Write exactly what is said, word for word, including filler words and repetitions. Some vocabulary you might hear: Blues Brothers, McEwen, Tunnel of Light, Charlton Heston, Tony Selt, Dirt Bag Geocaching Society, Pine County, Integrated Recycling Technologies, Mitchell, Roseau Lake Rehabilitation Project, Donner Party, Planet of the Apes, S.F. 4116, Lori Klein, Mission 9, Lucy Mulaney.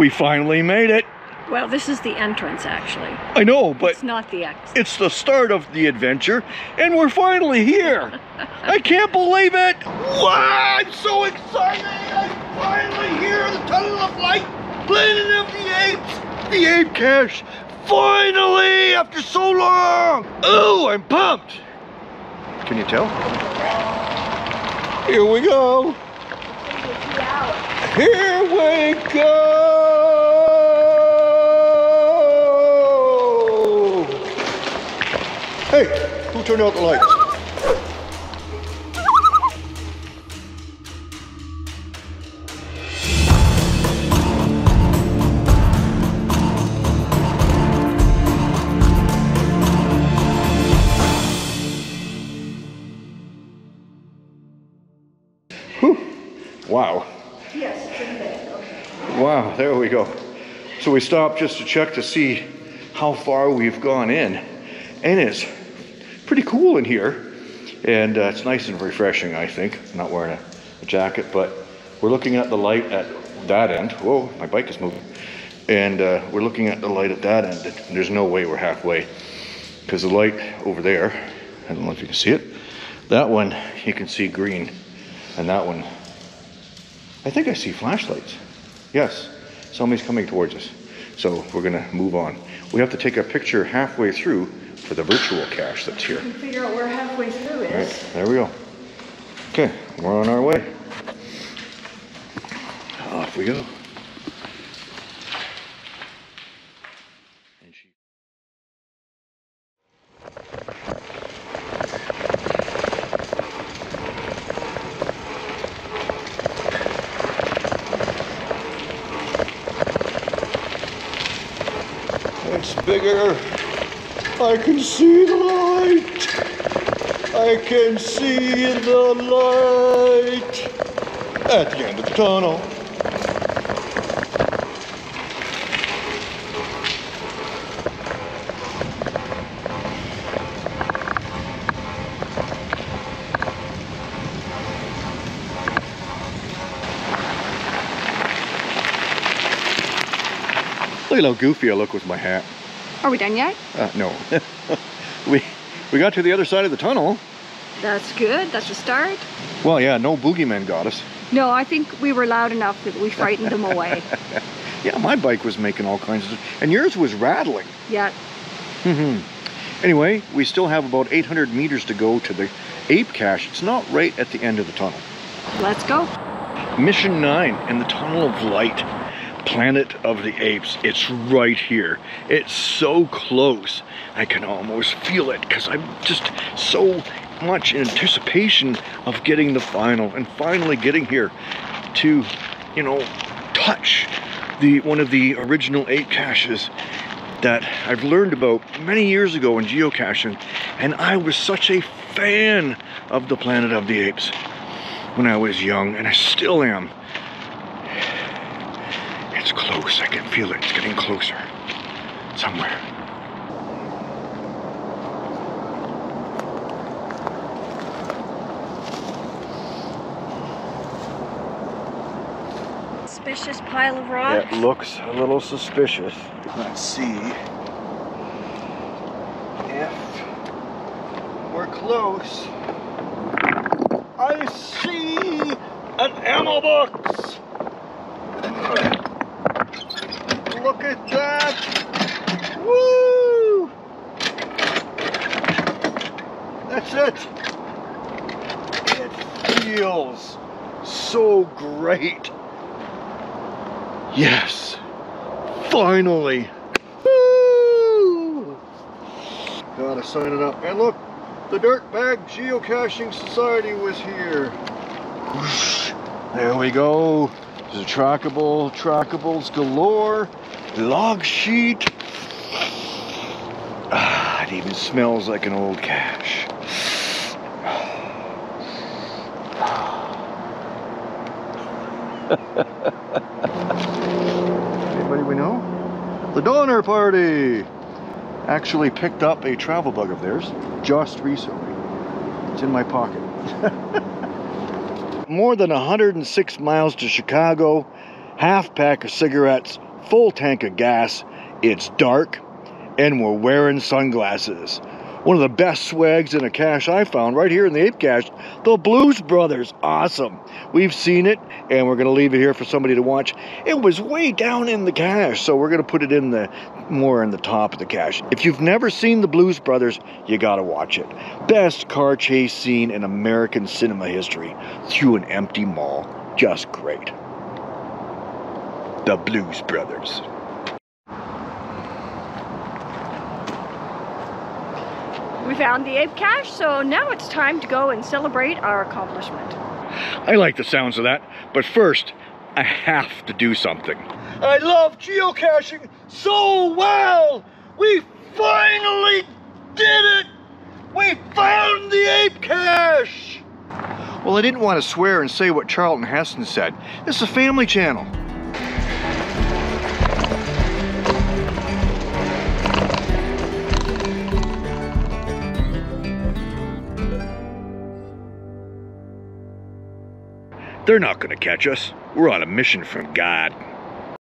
We finally made it. Well, this is the entrance, actually. I know, but... It's not the exit. It's the start of the adventure, and we're finally here. I can't believe it. Wow, I'm so excited. I'm finally here in the Tunnel of Light, Planet of the Apes, the Ape Cache. Finally, after so long. Oh, I'm pumped. Can you tell? Here we go. Here we go. Hey, who turned out the lights? Whew. Wow. Yes. Wow, there we go. So we stopped just to check to see how far we've gone in, and it's pretty cool in here, and uh, it's nice and refreshing. I think I'm not wearing a, a jacket, but we're looking at the light at that end. Whoa, my bike is moving. And uh, we're looking at the light at that end. There's no way we're halfway, because the light over there, I don't know if you can see it, that one you can see green, and that one I think I see flashlights. Yes, somebody's coming towards us, so we're gonna move on. We have to take a picture halfway through for the virtual cache that's here. We can figure out where halfway through is. Right, there we go. Okay, we're on our way. Off we go. It's bigger. I can see the light. I can see the light at the end of the tunnel. Look at how goofy I look with my hat. Are we done yet? Uh, no. we we got to the other side of the tunnel. That's good. That's a start. Well, yeah, no boogeymen got us. No, I think we were loud enough that we frightened them away. Yeah, my bike was making all kinds of... And yours was rattling. Yeah. Mm-hmm. Anyway, we still have about eight hundred meters to go to the ape cache. It's not right at the end of the tunnel. Let's go. Mission nine in the Tunnel of Light. Planet of the Apes. It's right here. It's so close. I can almost feel it because I'm just so much in anticipation of getting the final and finally getting here to, you know, touch the one of the original ape caches that I've learned about many years ago in geocaching. And I was such a fan of the Planet of the Apes when I was young, and I still am. It's close, I can feel it, it's getting closer, somewhere. Suspicious pile of rocks? It looks a little suspicious. Let's see if we're close. I see an ammo box! Look at that! Woo! That's it! It feels so great! Yes! Finally! Woo! Gotta sign it up. And look! The Dirt Bag Geocaching Society was here! Whoosh. There we go! There's a trackable, trackables galore! Log sheet. Ah, it even smells like an old cache. Anybody we know? The Donner Party actually picked up a travel bug of theirs just recently. It's in my pocket. More than one hundred six miles to Chicago, half pack of cigarettes, full tank of gas, it's dark, and we're wearing sunglasses. One of the best swags in a cache I found right here in the Ape Cache, the Blues Brothers. Awesome. We've seen it, and we're going to leave it here for somebody to watch. It was way down in the cache, so we're going to put it in the more in the top of the cache. If you've never seen the Blues Brothers, you got to watch it. Best car chase scene in American cinema history through an empty mall. Just great. The Blues Brothers. We found the ape cache, so now it's time to go and celebrate our accomplishment. I like the sounds of that, but first, I have to do something. I love geocaching so well! We finally did it! We found the ape cache! Well, I didn't want to swear and say what Charlton Heston said. This is a family channel. They're not going to catch us. We're on a mission from God.